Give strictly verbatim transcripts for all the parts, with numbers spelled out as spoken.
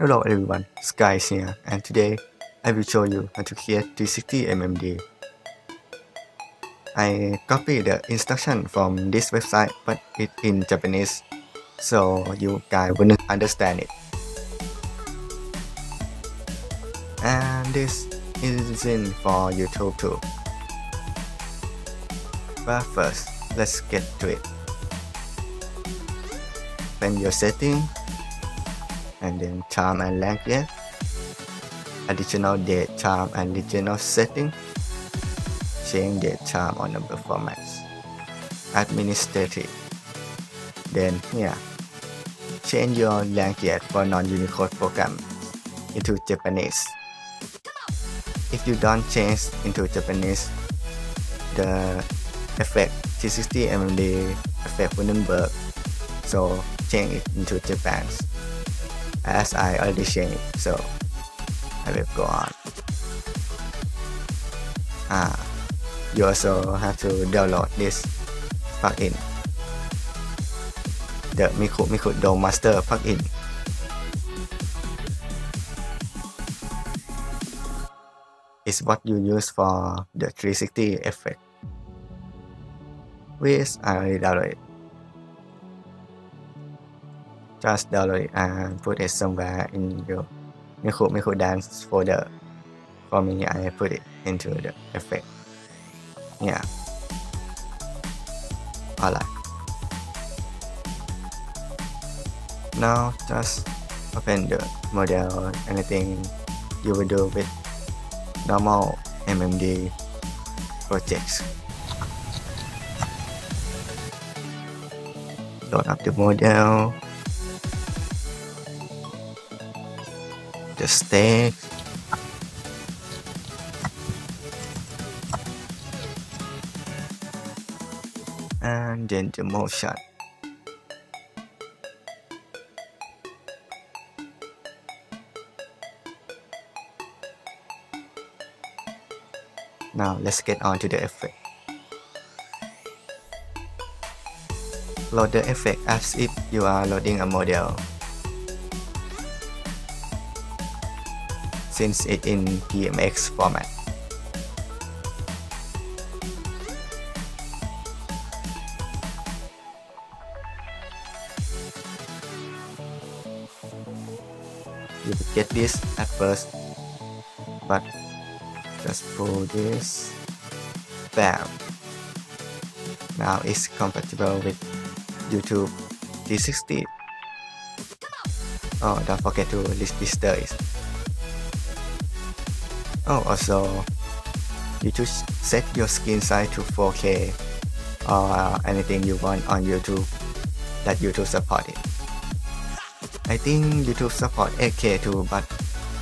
Hello everyone, Sky is here, and today I will show you how to create three sixty M M D. I copied the instruction from this website, but it's in Japanese, so you guys wouldn't understand it. And this isn't for YouTube too. But first, let's get to it. Find your setting, and then time and language, additional date, time, and additional setting, change date, time or number formats, administrative. Then here, change your language for non-Unicode program into Japanese. If you don't change into Japanese, the effect three sixty M M D effect wouldn't work. So change it into Japanese, as I already changed it, so I will go on. Ah, you also have to download this plugin, the Miku Miku Dome Master plugin. It's what you use for the three sixty effect, which I already downloaded. Just download it and put it somewhere in your MikuMikuDance folder. For me, I put it into the effect. Yeah. Alright. Now just open the model, anything you will do with normal M M D projects. Load up the model, the stage, and then the motion. Now let's get on to the effect. Load the effect as if you are loading a model. Since it's in D M X format. You will get this at first, but just pull this. Bam! Now it's compatible with YouTube three sixty. Oh, don't forget to list this dice. Oh, also, you just set your screen size to four K or anything you want on YouTube that YouTube support it. I think YouTube support eight K too, but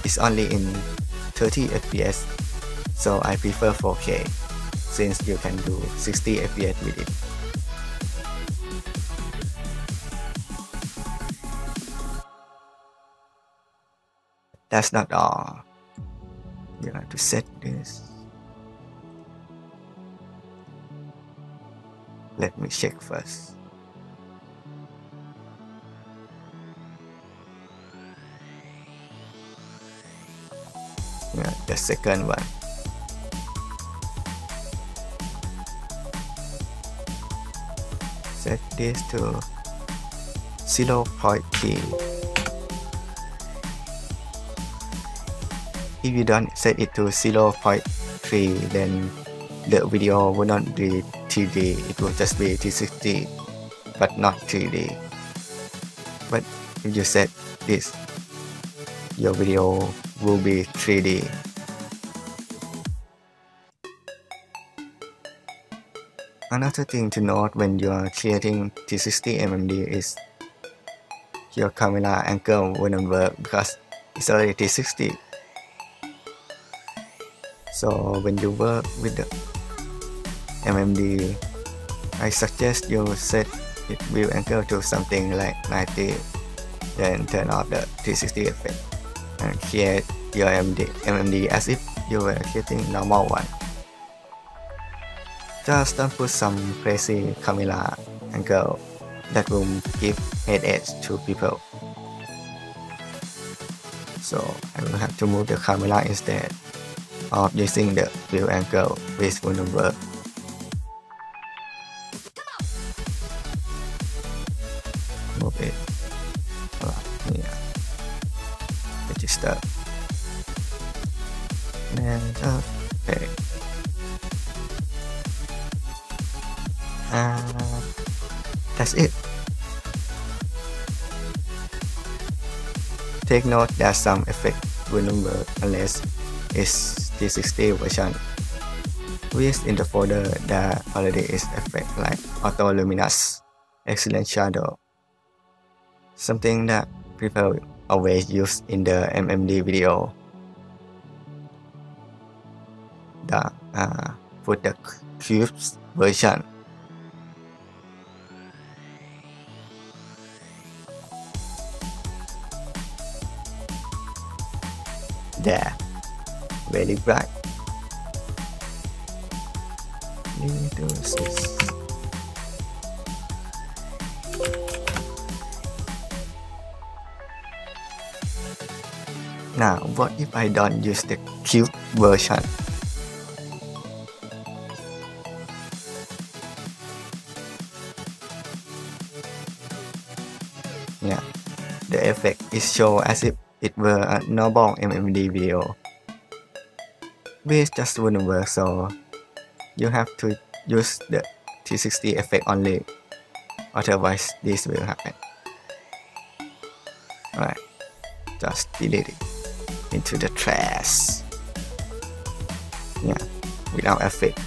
it's only in thirty F P S, so I prefer four K since you can do sixty F P S with it. That's not all. You have to set this. Let me check first. Yeah, the second one. Set this to zero point three. If you don't set it to zero point three, then the video will not be three D, it will just be three sixty, but not three D. But if you set this, your video will be three D. Another thing to note when you are creating three sixty M M D is your camera angle wouldn't work because it's already three sixty. So when you work with the M M D, I suggest you set it view angle to something like ninety, then turn off the three sixty effect and create your M M D as if you were creating normal one. Just don't put some crazy camera angle that will give headaches to people. so I will have to move the camera instead of using the view angle with phone number. Move it. Oh, yeah. Register. And okay. And that's it. Take note that some effect will number unless it's T sixty version, which in the folder that already is effect like auto luminous, excellent shadow, something that people always use in the M M D video. That uh, for the cubes version. There, very bright. Now, what if I don't use the cube version? Yeah, the effect is shown as if it were a normal M M D video, which just wouldn't work, so you have to use the T sixty effect only, otherwise this will happen. Alright, just delete it into the trash. Yeah, without effect,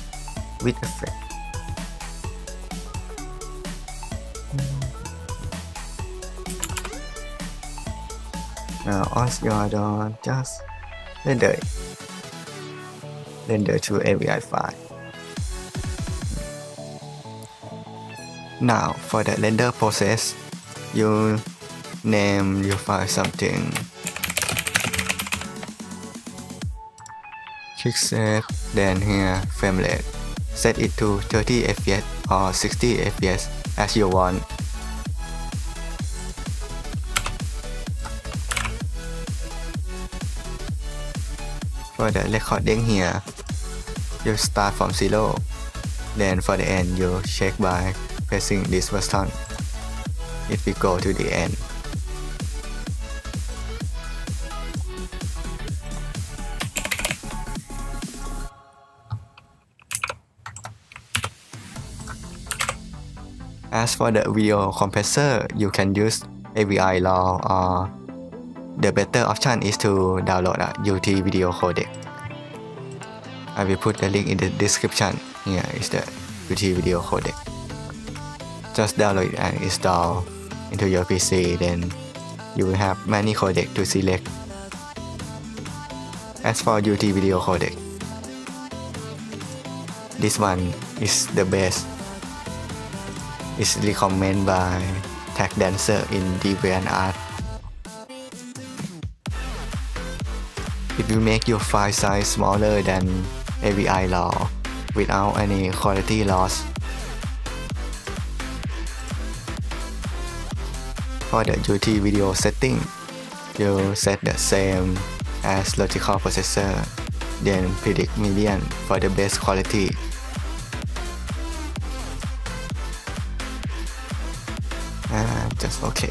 with effect. Now once you are done, just render it. Render to A V I file. Now for the render process, you name your file something. Click save, then here frame rate. Set it to thirty F P S or sixty F P S as you want. For the recording here, you start from zero, then for the end you check by pressing this button. If we go to the end, as for the video compressor, you can use A V I law or the better option is to download a U T video codec. I will put the link in the description. Here is the U T video codec. Just download it and install into your P C, then you will have many codecs to select. As for U T video codec, this one is the best. It's recommended by TechDancer in DeviantArt. It will make your file size smaller than A V I law without any quality loss. For the U T video setting, you set the same as logical processor, then predict median for the best quality. And just okay.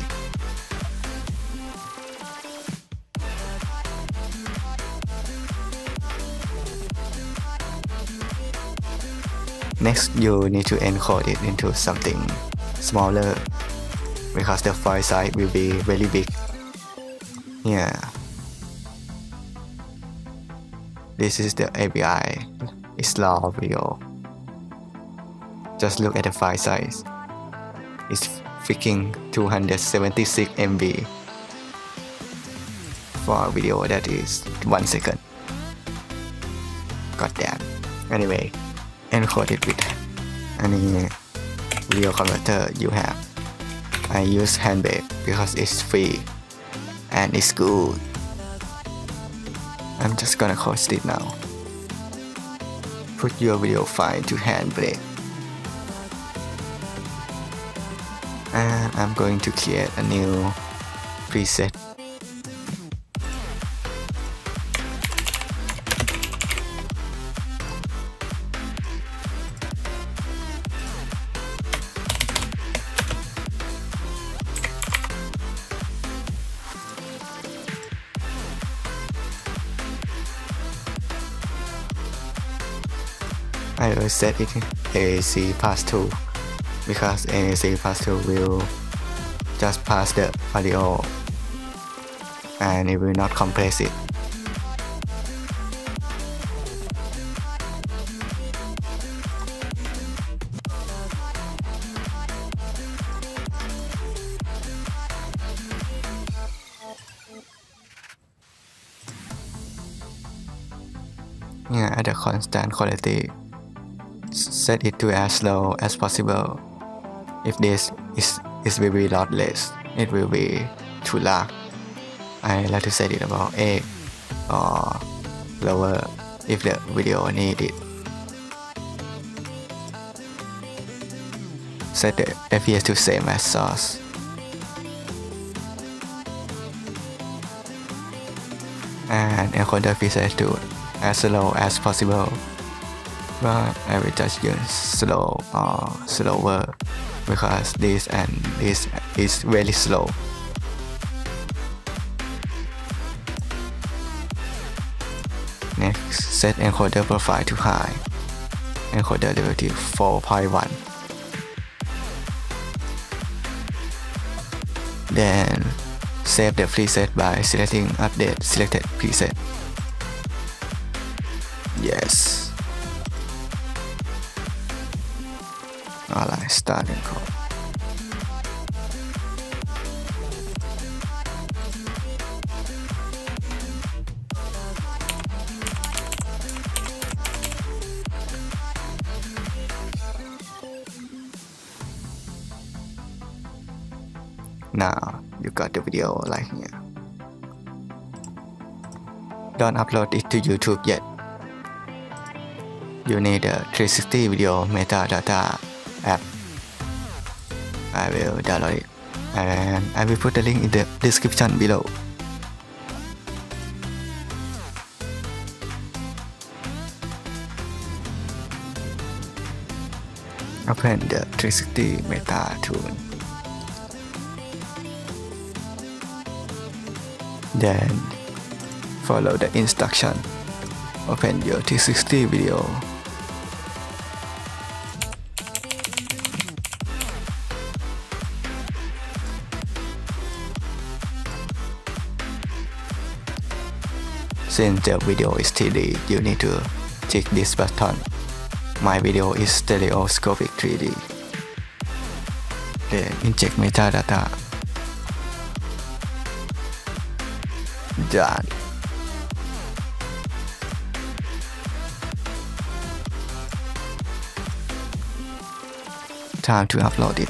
Next, you need to encode it into something smaller because the file size will be really big. Yeah. This is the A B I. It's raw video. Just look at the file size. It's freaking two hundred seventy-six megabytes for a video that is one second. God damn. Anyway. Encode it with any video converter you have. I use HandBrake because it's free and it's good. I'm just gonna host it now. Put your video file to HandBrake, and I'm going to create a new preset. set it A A C pass two, because A A C pass two will just pass the audio and it will not compress it. Yeah, at a constant quality, set it to as low as possible. If this is, it will be a lot less, it will be too large. I like to set it about eight or lower if the video needs it. Set the F P S to same as source. And encoder F P S to as slow as possible, but I will just use slow or slower because this and this is very slow. Next, set encoder profile to high, encoder level to four point one. Then save the preset by selecting update selected preset. Yes. Alright, start and call. Now you got the video like here. Don't upload it to YouTube yet. You need a three sixty video metadata app. I will download it and I will put the link in the description below. Open the three sixty meta tool. Then follow the instruction. Open your three sixty video. Since the video is three D, you need to click this button. My video is stereoscopic three D. Then inject metadata. Done. Time to upload it.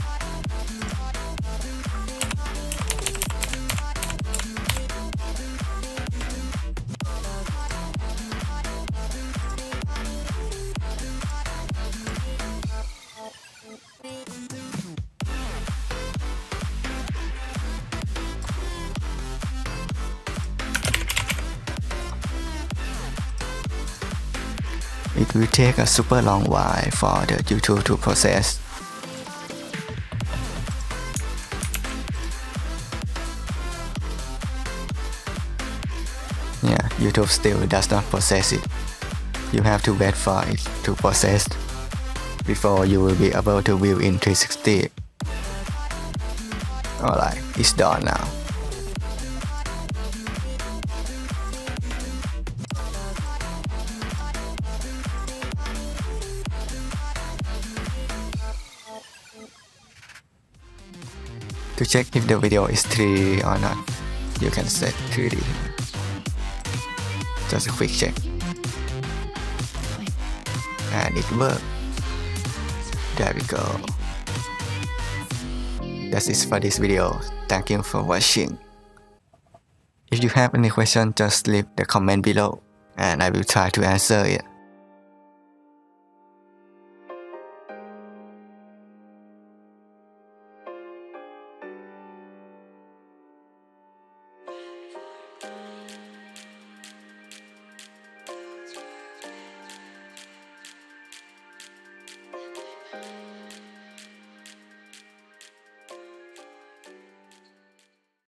It will take a super long while for the YouTube to process. Yeah, YouTube still does not process it. You have to wait for it to process before you will be able to view in three sixty. Alright, it's done now. To check if the video is three D or not, you can set three D. Just a quick check. And it worked. There we go. That's it for this video. Thank you for watching. If you have any question, just leave the comment below and I will try to answer it.